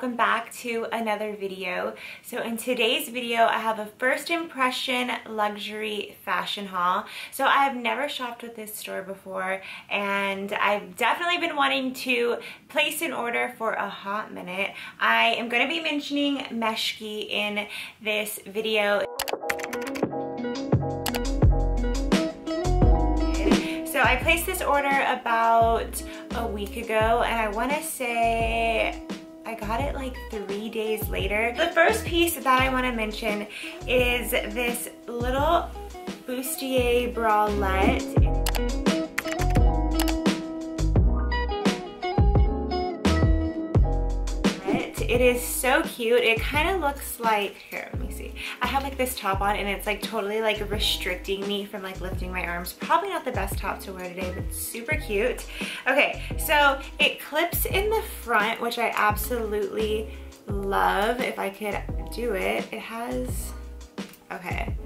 welcome back to another video. So in today's video I have a first impression luxury fashion haul. So I have never shopped with this store before and I've definitely been wanting to place an order for a hot minute. I am going to be mentioning Meshki in this video. So I placed this order about a week ago and I want to say I got it like 3 days later. The first piece that I want to mention is this little bustier bralette. It is so cute. It kind of looks like, here, let me see. I have like this top on and it's like totally like restricting me from like lifting my arms. Probably not the best top to wear today, but super cute. Okay, so it clips in the front, which I absolutely love. If I could do it, it has, okay.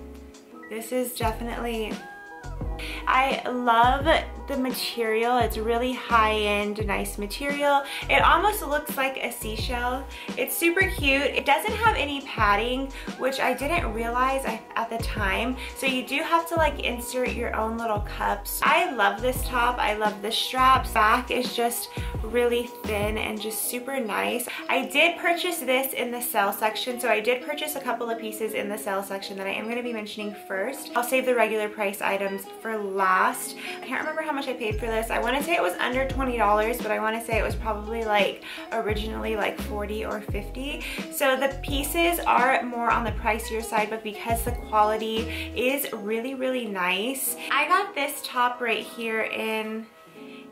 This is definitely, I love the material. It's really high-end, nice material. It almost looks like a seashell. It's super cute. It doesn't have any padding, which I didn't realize at the time. So you do have to like insert your own little cups. I love this top. I love the straps. Back is just really thin and just super nice. I did purchase this in the sale section. So I did purchase a couple of pieces in the sale section that I am going to be mentioning first. I'll save the regular price items for last. I can't remember how much I paid for this. I want to say it was under $20, but I want to say it was probably like originally like $40 or $50. So the pieces are more on the pricier side, but because the quality is really, really nice. I got this top right here in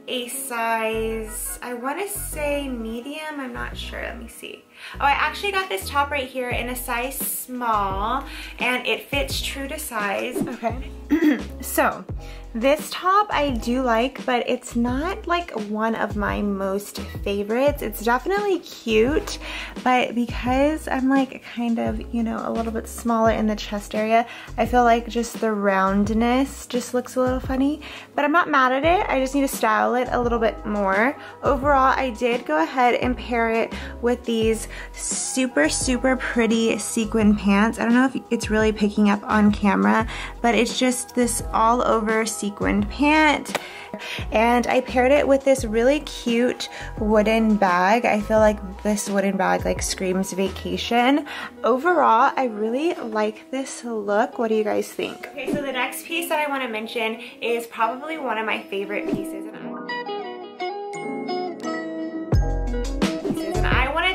a size, I want to say medium, I'm not sure, let me see. Oh, I actually got this top right here in a size small and it fits true to size. Okay. So this top I do like, but it's not like one of my most favorites. It's definitely cute, but because I'm like kind of, you know, a little bit smaller in the chest area, I feel like just the roundness just looks a little funny, but I'm not mad at it. I just need to style it a little bit more. Overall, I did go ahead and pair it with these super, super pretty sequin pants. I don't know if it's really picking up on camera, but it's just this all over sequined pant. And I paired it with this really cute wooden bag. I feel like this wooden bag like screams vacation. Overall, I really like this look. What do you guys think? Okay, so the next piece that I want to mention is probably one of my favorite pieces.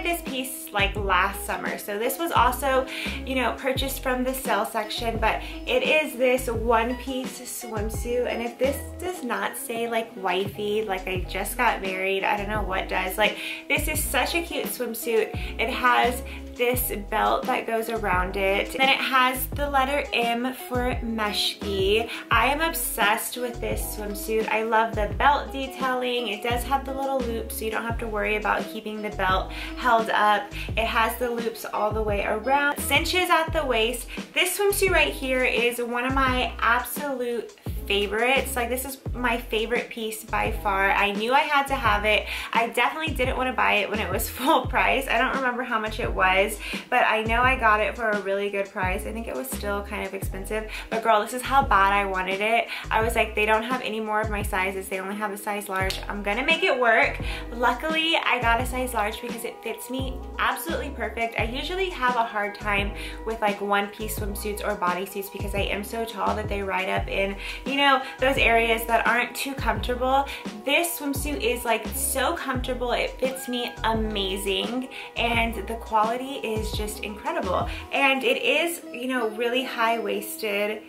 This piece like last summer, so this was also, you know, purchased from the sale section, but it is this one-piece swimsuit, and if this does not say like wifey, like I just got married, I don't know what does. Like, this is such a cute swimsuit. It has this belt that goes around it. Then it has the letter M for Meshki. I am obsessed with this swimsuit. I love the belt detailing. It does have the little loops, so you don't have to worry about keeping the belt held up. It has the loops all the way around. Cinches at the waist. This swimsuit right here is one of my absolute favorites. Like, this is my favorite piece by far. I knew I had to have it. I definitely didn't want to buy it when it was full price. I don't remember how much it was, but I know I got it for a really good price. I think it was still kind of expensive, but girl, this is how bad I wanted it. I was like, they don't have any more of my sizes. They only have a size large. I'm gonna make it work. Luckily, I got a size large because it fits me absolutely perfect. I usually have a hard time with like one-piece swimsuits or bodysuits because I am so tall that they ride up in, you know, those areas that aren't too comfortable. This swimsuit is like so comfortable. It fits me amazing and the quality is just incredible. And it is, you know, really high-waisted.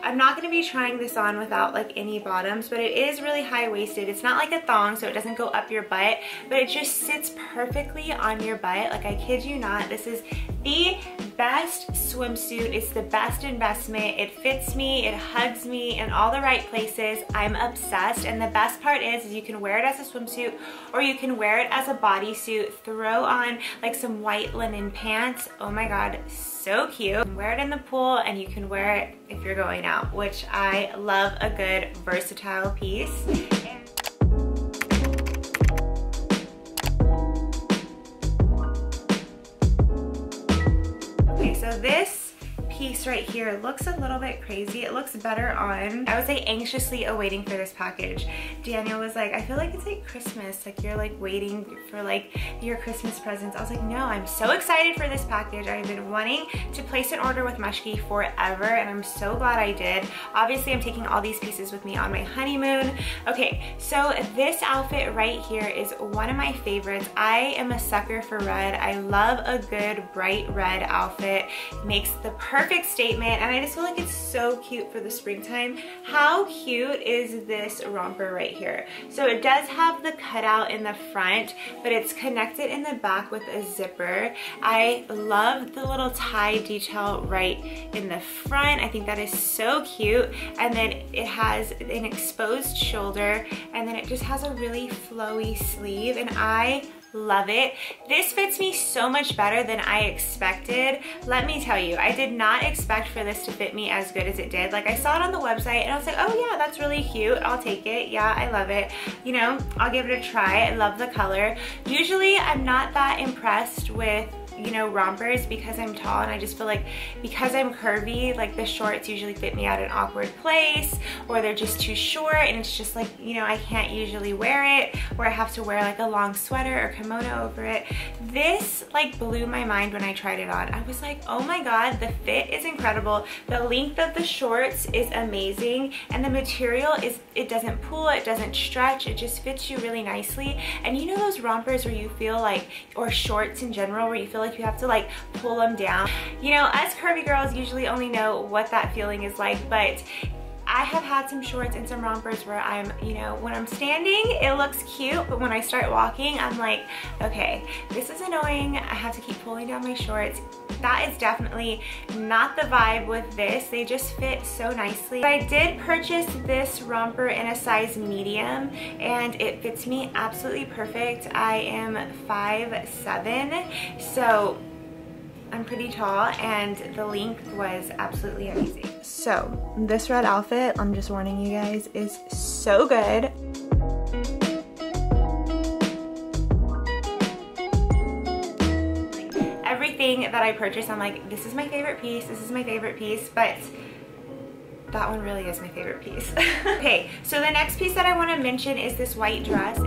I'm not going to be trying this on without like any bottoms, but it is really high-waisted. It's not like a thong, so it doesn't go up your butt, but it just sits perfectly on your butt. Like, I kid you not, this is the best swimsuit. It's the best investment. It fits me, it hugs me in all the right places. I'm obsessed, and the best part is you can wear it as a swimsuit or you can wear it as a bodysuit. Throw on like some white linen pants. Oh my god, so cute. You can wear it in the pool and you can wear it if you're going out, which I love a good versatile piece. here looks a little bit crazy. It looks better on. I was like anxiously awaiting for this package. Daniel was like, I feel like it's like Christmas. Like you're like waiting for like your Christmas presents. I was like, no, I'm so excited for this package. I've been wanting to place an order with Meshki forever and I'm so glad I did. Obviously, I'm taking all these pieces with me on my honeymoon. Okay, so this outfit right here is one of my favorites. I am a sucker for red. I love a good bright red outfit. It makes the perfect statement and I just feel like it's so cute for the springtime. How cute is this romper right here? So it does have the cutout in the front, but it's connected in the back with a zipper. I love the little tie detail right in the front. I think that is so cute. And then it has an exposed shoulder and then it just has a really flowy sleeve and I love it. This fits me so much better than I expected. Let me tell you, I did not expect for this to fit me as good as it did. Like I saw it on the website and I was like, oh yeah, that's really cute. I'll take it. Yeah, I love it. You know, I'll give it a try. I love the color. Usually I'm not that impressed with, you know, rompers because I'm tall and I just feel like because I'm curvy, like the shorts usually fit me at an awkward place or they're just too short and it's just like, you know, I can't usually wear it or I have to wear like a long sweater or kimono over it. This like blew my mind when I tried it on. I was like, oh my God, the fit is incredible. The length of the shorts is amazing and the material is, it doesn't pull, it doesn't stretch, it just fits you really nicely. And you know those rompers where you feel like, or shorts in general, where you feel like you have to like pull them down. You know, us curvy girls usually only know what that feeling is like, but I have had some shorts and some rompers where I'm, you know, when I'm standing, it looks cute, but when I start walking, I'm like, okay, this is annoying. I have to keep pulling down my shorts. That is definitely not the vibe with this. They just fit so nicely. I did purchase this romper in a size medium and it fits me absolutely perfect. I am 5'7", so I'm pretty tall and the length was absolutely amazing. So this red outfit, I'm just warning you guys, is so good. Everything that I purchased, I'm like, this is my favorite piece, this is my favorite piece, but that one really is my favorite piece. Okay, so the next piece that I want to mention is this white dress.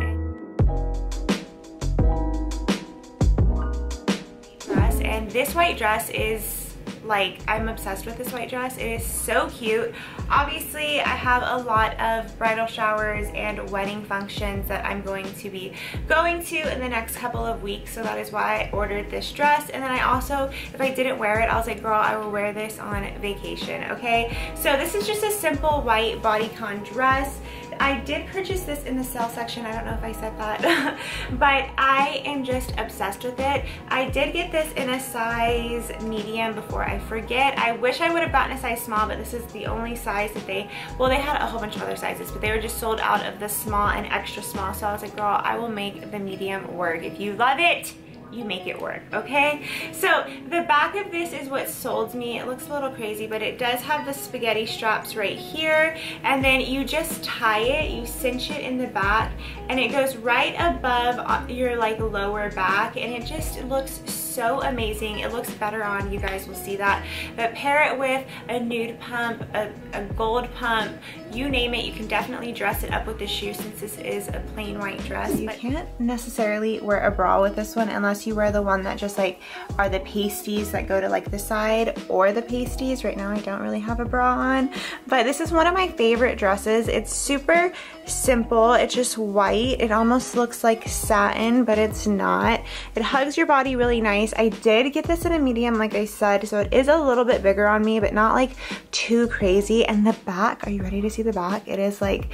And this white dress is like, I'm obsessed with this white dress. It is so cute. Obviously, I have a lot of bridal showers and wedding functions that I'm going to be going to in the next couple of weeks, so that is why I ordered this dress. And then I also, if I didn't wear it, I was like, girl, I will wear this on vacation, okay? So this is just a simple white bodycon dress. I did purchase this in the sale section. I don't know if I said that, but I am just obsessed with it. I did get this in a size medium before I forget. I wish I would have gotten a size small, but this is the only size that they, well, they had a whole bunch of other sizes, but they were just sold out of the small and extra small. So I was like, girl, I will make the medium work. If you love it, you make it work, okay? So the back of this is what sold me. It looks a little crazy, but it does have the spaghetti straps right here, and then you just tie it, you cinch it in the back, and it goes right above your like lower back, and it just looks so amazing. It looks better on, you guys will see that. But pair it with a nude pump, a gold pump, you name it. You can definitely dress it up with the shoe since this is a plain white dress. You can't necessarily wear a bra with this one unless you wear the one that just like are the pasties that go to like the side or the pasties. Right now I don't really have a bra on, but this is one of my favorite dresses. It's super simple. It's just white. It almost looks like satin, but it's not. It hugs your body really nice. I did get this in a medium, like I said, so it is a little bit bigger on me, but not like too crazy. And the back, are you ready to see the back? It is like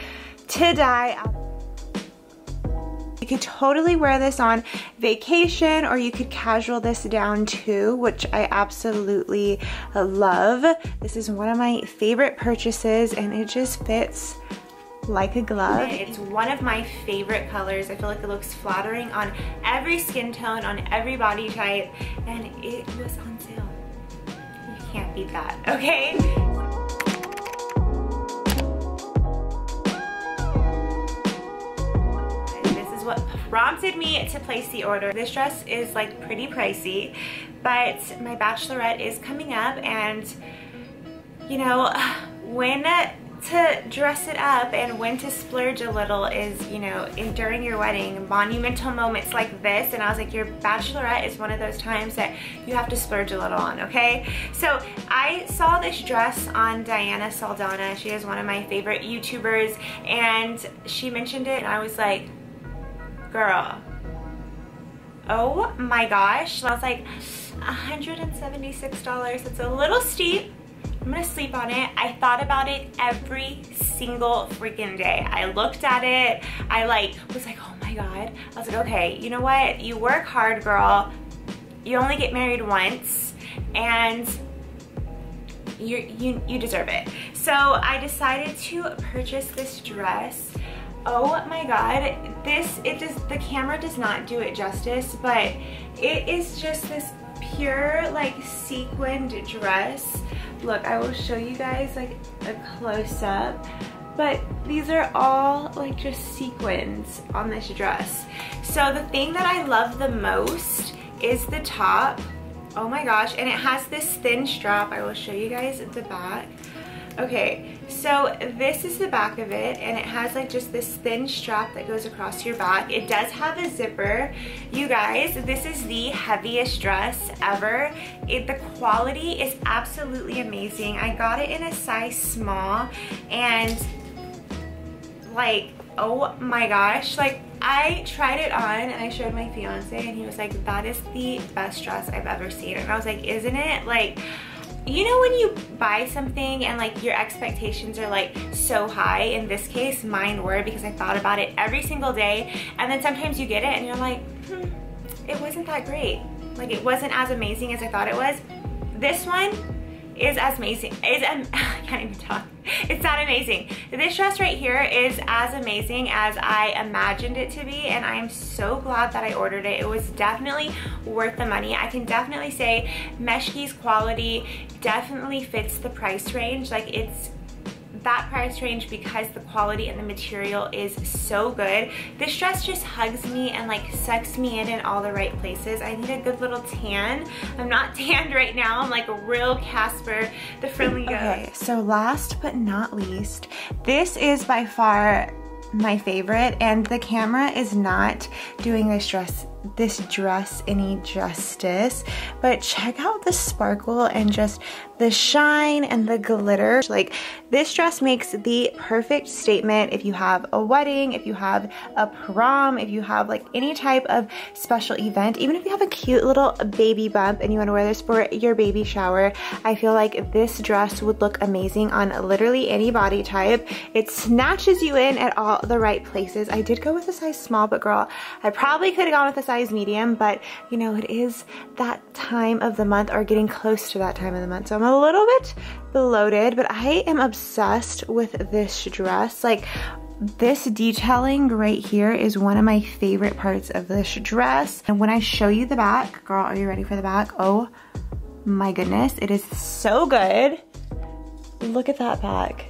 to die out. You could totally wear this on vacation, or you could casual this down too, which I absolutely love. This is one of my favorite purchases and it just fits like a glove. It's one of my favorite colors. I feel like it looks flattering on every skin tone, on every body type, and it was on sale. You can't beat that, okay? This is what prompted me to place the order. This dress is like pretty pricey, but my bachelorette is coming up and you know, when to dress it up and when to splurge a little is, you know, during your wedding, monumental moments like this. And I was like, your bachelorette is one of those times that you have to splurge a little on, okay? So I saw this dress on Diana Saldana. She is one of my favorite YouTubers, and she mentioned it, and I was like, girl, oh my gosh. And I was like, $176, it's a little steep. I'm gonna sleep on it. I thought about it every single freaking day. I looked at it, I like was like, oh my god. I was like, okay, you know what? You work hard, girl. You only get married once, and you deserve it. So I decided to purchase this dress. Oh my god, the camera does not do it justice, but it is just this pure like sequined dress. Look, I will show you guys like a close-up, but these are all like just sequins on this dress. So the thing that I love the most is the top. Oh my gosh, and it has this thin strap. I will show you guys the back. Okay, so this is the back of it, and it has like just this thin strap that goes across your back. It does have a zipper. You guys, this is the heaviest dress ever. The quality is absolutely amazing. I got it in a size small, and like, oh my gosh, like I tried it on and I showed my fiance, and he was like, that is the best dress I've ever seen. And I was like, isn't it? Like, you know when you buy something and like your expectations are like so high? In this case, mine were, because I thought about it every single day, and then sometimes you get it and you're like, it wasn't that great. Like, it wasn't as amazing as I thought it was. This one is as amazing. I can't even talk. It's that amazing. This dress right here is as amazing as I imagined it to be, and I am so glad that I ordered it. It was definitely worth the money. I can definitely say Meshki's quality definitely fits the price range. Like, it's that price range because the quality and the material is so good. This dress just hugs me and like sucks me in all the right places. I need a good little tan. I'm not tanned right now. I'm like a real Casper the Friendly Ghost. Okay, so last but not least, this is by far my favorite, and the camera is not doing this dress any justice, but check out the sparkle and just the shine and the glitter. Like, this dress makes the perfect statement if you have a wedding, if you have a prom, if you have like any type of special event, even if you have a cute little baby bump and you want to wear this for your baby shower. I feel like this dress would look amazing on literally any body type. It snatches you in at all the right places. I did go with a size small, but girl, I probably could have gone with a size medium, but you know, it is that time of the month, or getting close to that time of the month, so I'm a little bit bloated, but I am obsessed with this dress. Like, this detailing right here is one of my favorite parts of this dress. And when I show you the back, girl, are you ready for the back? Oh my goodness, it is so good. Look at that back.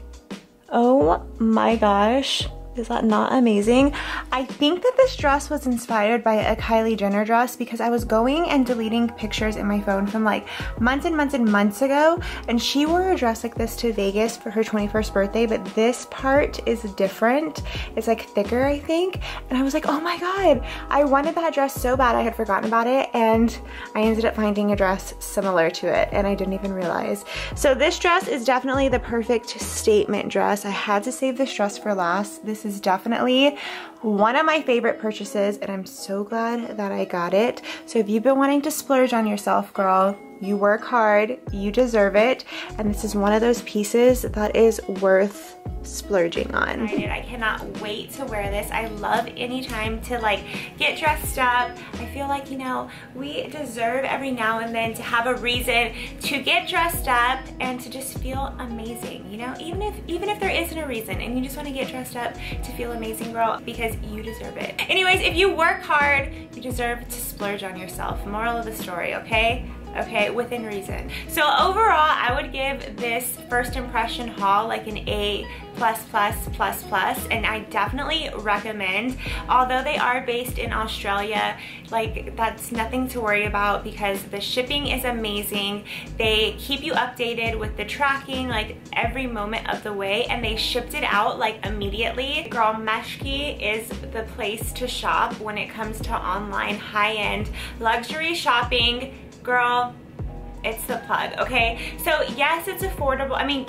Oh my gosh. Is that not amazing? I think that this dress was inspired by a Kylie Jenner dress, because I was going and deleting pictures in my phone from like months and months and months ago, and she wore a dress like this to Vegas for her 21st birthday, but this part is different. It's like thicker, I think, and I was like, oh my god, I wanted that dress so bad. I had forgotten about it, and I ended up finding a dress similar to it, and I didn't even realize. So this dress is definitely the perfect statement dress. I had to save this dress for last. This is definitely one of my favorite purchases, and I'm so glad that I got it. So if you've been wanting to splurge on yourself, girl, you work hard, you deserve it, and this is one of those pieces that is worth splurging on. I cannot wait to wear this. I love any time to like get dressed up. I feel like, you know, we deserve every now and then to have a reason to get dressed up and to just feel amazing, you know, even if there isn't a reason and you just want to get dressed up to feel amazing, girl, because you deserve it. Anyways, if you work hard, you deserve to splurge on yourself. Moral of the story, okay? okay, within reason. So overall, I would give this first impression haul like an A++++, and I definitely recommend. Although they are based in Australia, like, that's nothing to worry about because the shipping is amazing. They keep you updated with the tracking like every moment of the way, and they shipped it out like immediately. Girl, Meshki is the place to shop when it comes to online high-end luxury shopping. Girl, it's the plug, okay? So yes, it's affordable. I mean,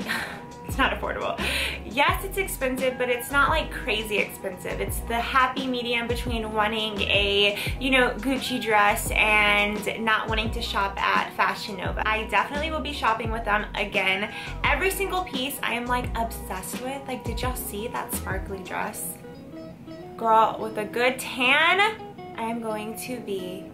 it's not affordable. Yes, it's expensive, but it's not like crazy expensive. It's the happy medium between wanting a, you know, Gucci dress and not wanting to shop at Fashion Nova. I definitely will be shopping with them again. Every single piece I am like obsessed with. Like, did y'all see that sparkly dress? Girl, with a good tan, I am going to be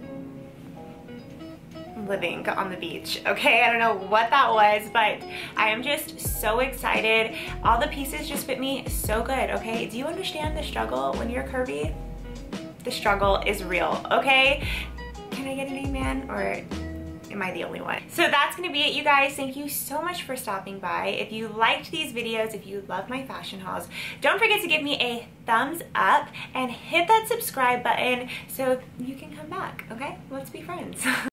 living on the beach, okay? I don't know what that was, but I am just so excited. All the pieces just fit me so good, okay? Do you understand the struggle when you're curvy? The struggle is real, okay? Can I get an amen, or am I the only one? So that's gonna be it, you guys. Thank you so much for stopping by. If you liked these videos, if you love my fashion hauls, don't forget to give me a thumbs up and hit that subscribe button so you can come back, okay? Let's be friends.